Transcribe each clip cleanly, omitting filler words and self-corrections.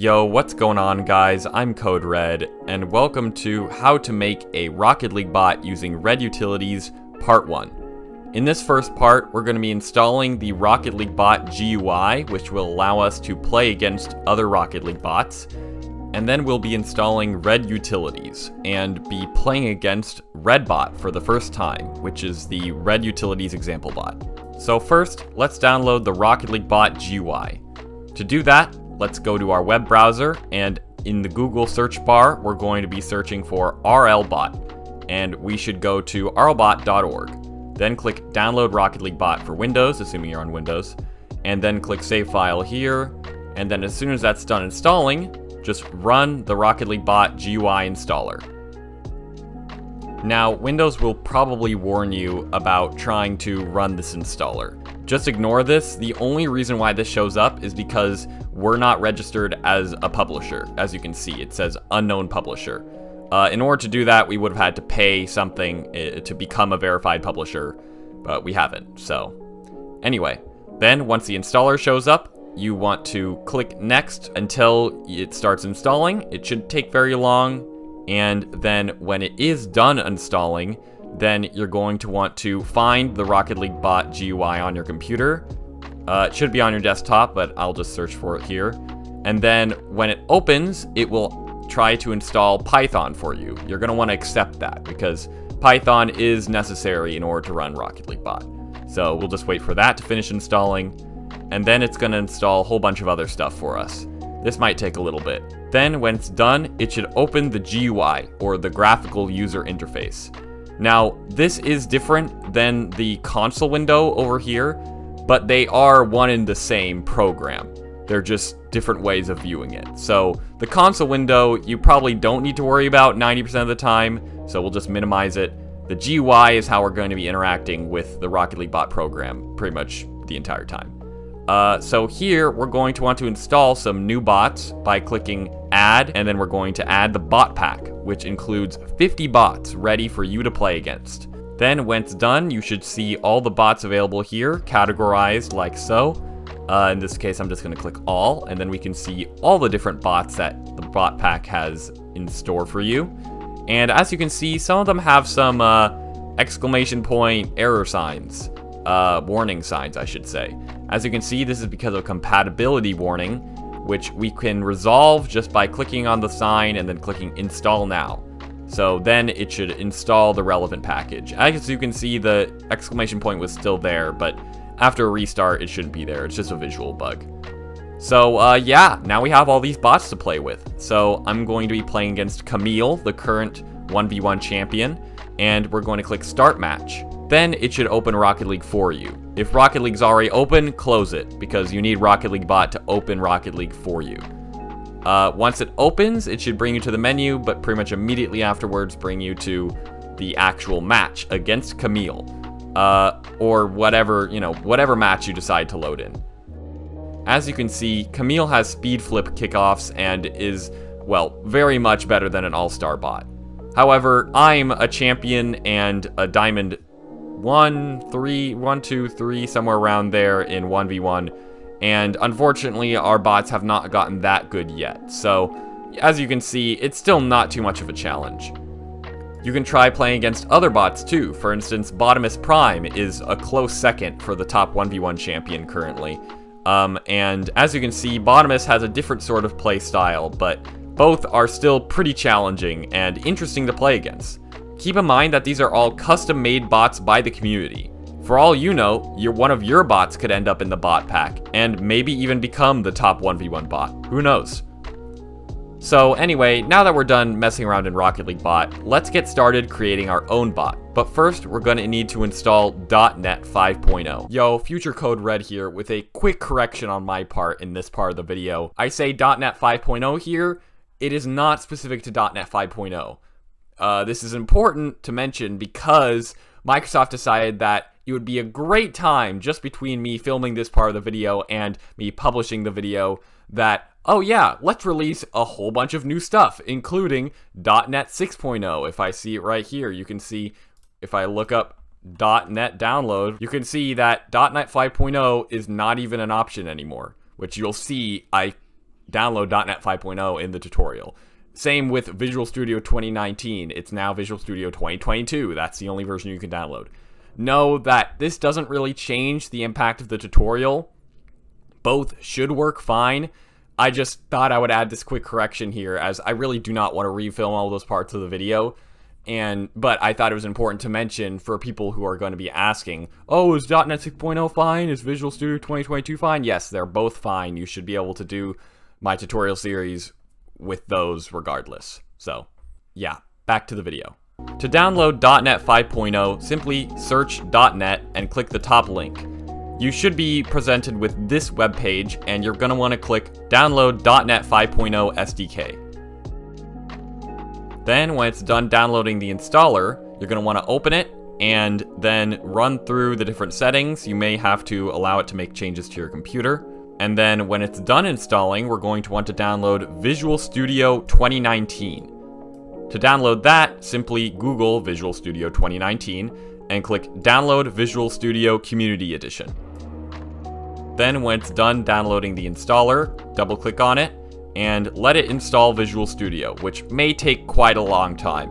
Yo, what's going on guys? I'm Code Red, and welcome to How to Make a Rocket League Bot Using Red Utilities, Part 1. In this first part, we're going to be installing the Rocket League Bot GUI, which will allow us to play against other Rocket League bots, and then we'll be installing Red Utilities, and be playing against Red Bot for the first time, which is the Red Utilities example bot. So first, let's download the Rocket League Bot GUI. To do that, let's go to our web browser, and in the Google search bar, we're going to be searching for RLBot, and we should go to rlbot.org. Then click Download Rocket League Bot for Windows, assuming you're on Windows, and then click Save File here, and then as soon as that's done installing, just run the Rocket League Bot GUI installer. Now, Windows will probably warn you about trying to run this installer. Just ignore this. The only reason why this shows up is because we're not registered as a publisher. As you can see, it says unknown publisher. In order to do that, we would have had to pay something to become a verified publisher, but we haven't. So anyway, then once the installer shows up, you want to click next until it starts installing. It shouldn't take very long. And then when it is done installing, then you're going to want to find the Rocket League Bot GUI on your computer. It should be on your desktop, but I'll just search for it here. And then when it opens, it will try to install Python for you. You're going to want to accept that because Python is necessary in order to run Rocket League Bot. So we'll just wait for that to finish installing. And then it's going to install a whole bunch of other stuff for us. This might take a little bit. Then when it's done, it should open the GUI, or the graphical user interface. Now, this is different than the console window over here, but they are one and the same program. They're just different ways of viewing it. So the console window, you probably don't need to worry about 90% of the time, so we'll just minimize it. The GUI is how we're going to be interacting with the Rocket League Bot program pretty much the entire time. So here, we're going to want to install some new bots by clicking Add, and then we're going to add the bot pack, which includes 50 bots ready for you to play against. Then when it's done, you should see all the bots available here, categorized like so. In this case, I'm just going to click All, and then we can see all the different bots that the bot pack has in store for you. And as you can see, some of them have some exclamation point error signs. Warning signs, I should say. As you can see, this is because of compatibility warning, which we can resolve just by clicking on the sign and then clicking Install Now. So then it should install the relevant package. As you can see, the exclamation point was still there, but after a restart, it shouldn't be there. It's just a visual bug. So yeah, now we have all these bots to play with. So I'm going to be playing against Camille, the current 1v1 champion, and we're going to click Start Match. Then it should open Rocket League for you. If Rocket League's already open, close it, because you need Rocket League Bot to open Rocket League for you. Once it opens, it should bring you to the menu, but pretty much immediately afterwards bring you to the actual match against Camille, or whatever, whatever match you decide to load in. As you can see, Camille has speed flip kickoffs and is, well, very much better than an all-star bot. However, I'm a champion and a diamond 1, 3, 1, 2, 3, somewhere around there in 1v1, and unfortunately our bots have not gotten that good yet, so as you can see, it's still not too much of a challenge. You can try playing against other bots too. For instance, Botamus Prime is a close second for the top 1v1 champion currently, and as you can see, Botamus has a different sort of play style, but both are still pretty challenging and interesting to play against. Keep in mind that these are all custom-made bots by the community. For all you know, one of your bots could end up in the bot pack, and maybe even become the top 1v1 bot. Who knows? So anyway, now that we're done messing around in Rocket League Bot, let's get started creating our own bot. But first, we're going to need to install .NET 5.0. Yo, future Code Red here with a quick correction on my part in this part of the video. I say .NET 5.0 here. It is not specific to .NET 5.0. This is important to mention because Microsoft decided that it would be a great time just between me filming this part of the video and me publishing the video that, oh yeah, let's release a whole bunch of new stuff, including .NET 6.0. If I see it right here, you can see, if I look up .NET download, you can see that .NET 5.0 is not even an option anymore, which you'll see I download .NET 5.0 in the tutorial. Same with Visual Studio 2019. It's now Visual Studio 2022. That's the only version you can download. Know that this doesn't really change the impact of the tutorial. Both should work fine. I just thought I would add this quick correction here, as I really do not want to refilm all those parts of the video. But I thought it was important to mention for people who are going to be asking, oh, is .NET 6.0 fine? Is Visual Studio 2022 fine? Yes, they're both fine. You should be able to do my tutorial series with those regardless. So yeah, back to the video. To download .NET 5.0, simply search .NET and click the top link. You should be presented with this web page, and you're going to want to click Download .NET 5.0 SDK. Then when it's done downloading the installer, you're going to want to open it and then run through the different settings. You may have to allow it to make changes to your computer. And then when it's done installing, we're going to want to download Visual Studio 2019. To download that, simply Google Visual Studio 2019 and click Download Visual Studio Community Edition. Then when it's done downloading the installer, double-click on it and let it install Visual Studio, which may take quite a long time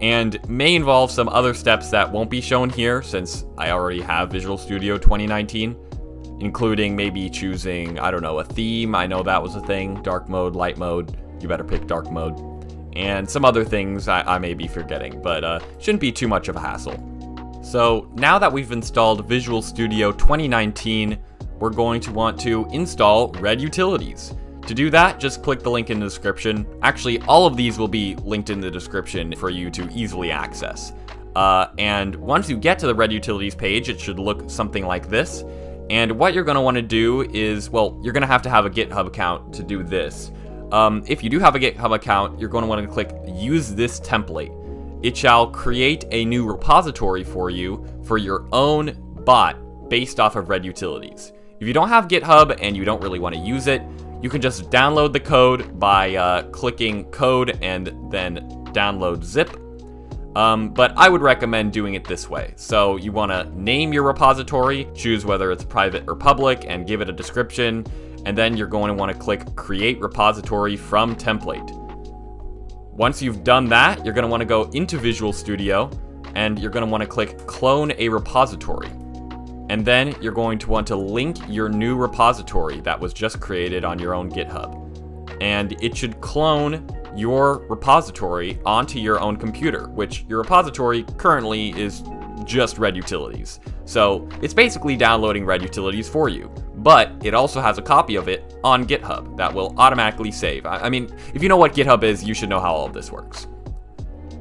and may involve some other steps that won't be shown here since I already have Visual Studio 2019, including maybe choosing, I don't know, a theme. I know that was a thing, dark mode, light mode. You better pick dark mode. And some other things I may be forgetting, but shouldn't be too much of a hassle. So now that we've installed Visual Studio 2019, we're going to want to install Red Utilities. To do that, just click the link in the description. Actually, all of these will be linked in the description for you to easily access. And once you get to the Red Utilities page, it should look something like this. And what you're going to want to do is, well, you're going to have a GitHub account to do this. If you do have a GitHub account, you're going to want to click Use This Template. It shall create a new repository for you for your own bot based off of Red Utilities. If you don't have GitHub and you don't really want to use it, you can just download the code by clicking Code and then Download Zip. But I would recommend doing it this way. So you want to name your repository, choose whether it's private or public, and give it a description. And then you're going to want to click Create Repository from Template. Once you've done that, you're going to want to go into Visual Studio and you're going to want to click Clone a Repository. And then you're going to want to link your new repository that was just created on your own GitHub. And it should clone your repository onto your own computer, which your repository currently is just Red Utilities. So it's basically downloading Red Utilities for you, but it also has a copy of it on GitHub that will automatically save. I mean, if you know what GitHub is, you should know how all of this works.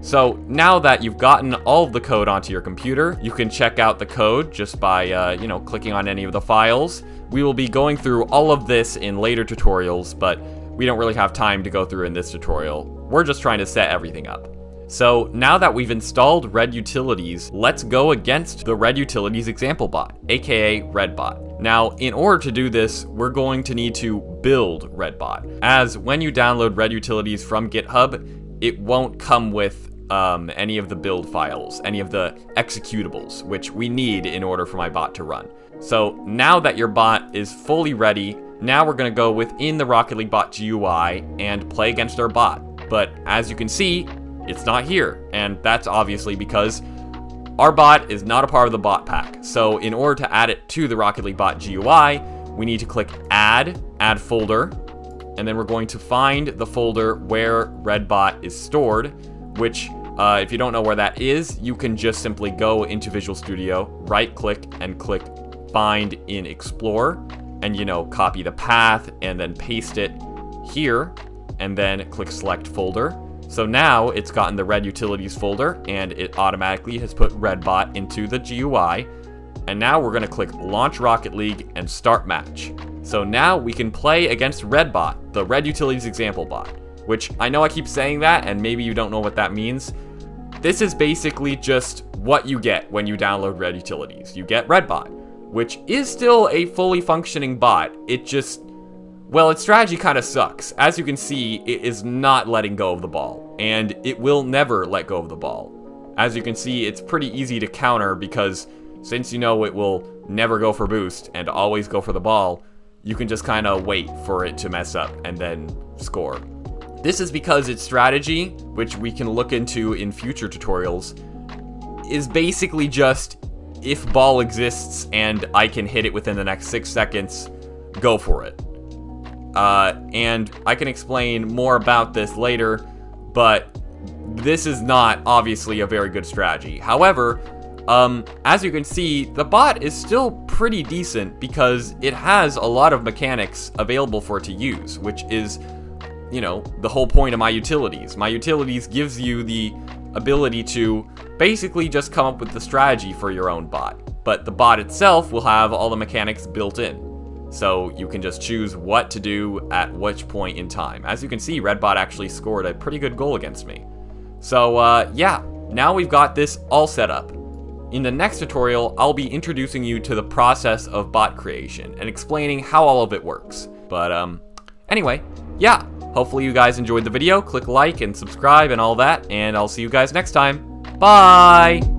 So now that you've gotten all of the code onto your computer, you can check out the code just by, you know, clicking on any of the files. We will be going through all of this in later tutorials, but we don't really have time to go through in this tutorial. We're just trying to set everything up. So now that we've installed Red Utilities, let's go against the Red Utilities example bot, aka Red Bot. Now, in order to do this, we're going to need to build Red Bot, as when you download Red Utilities from GitHub, it won't come with any of the build files, any of the executables, which we need in order for my bot to run. So now that your bot is fully ready, now we're going to go within the Rocket League bot GUI and play against our bot. But as you can see, it's not here, and that's obviously because our bot is not a part of the bot pack. So in order to add it to the Rocket League bot GUI, we need to click add folder, and then we're going to find the folder where Red Bot is stored, which if you don't know where that is, you can just simply go into Visual Studio, right click and click Find in Explorer, and you know, copy the path and then paste it here and then click Select Folder. So now it's gotten the Red Utilities folder and it automatically has put Red Bot into the GUI. And now we're going to click Launch Rocket League and Start Match. So now we can play against Red Bot, the Red Utilities example bot, which I know I keep saying that and maybe you don't know what that means. This is basically just what you get when you download Red Utilities. You get Red Bot, which is still a fully functioning bot. It just, well, its strategy kind of sucks. As you can see, it is not letting go of the ball, and it will never let go of the ball. As you can see, it's pretty easy to counter because since you know it will never go for boost and always go for the ball, you can just kind of wait for it to mess up and then score. This is because its strategy, which we can look into in future tutorials, is basically just, if ball exists and I can hit it within the next 6 seconds, go for it. And I can explain more about this later, but this is not obviously a very good strategy. However, as you can see, the bot is still pretty decent because it has a lot of mechanics available for it to use, which is, you know, the whole point of my utilities. My utilities gives you the ability to basically just come up with the strategy for your own bot, but the bot itself will have all the mechanics built in. So you can just choose what to do at which point in time. As you can see, Red Bot actually scored a pretty good goal against me. So yeah, now we've got this all set up. In the next tutorial, I'll be introducing you to the process of bot creation and explaining how all of it works. But anyway, yeah, hopefully you guys enjoyed the video. Click like and subscribe and all that, and I'll see you guys next time. Bye!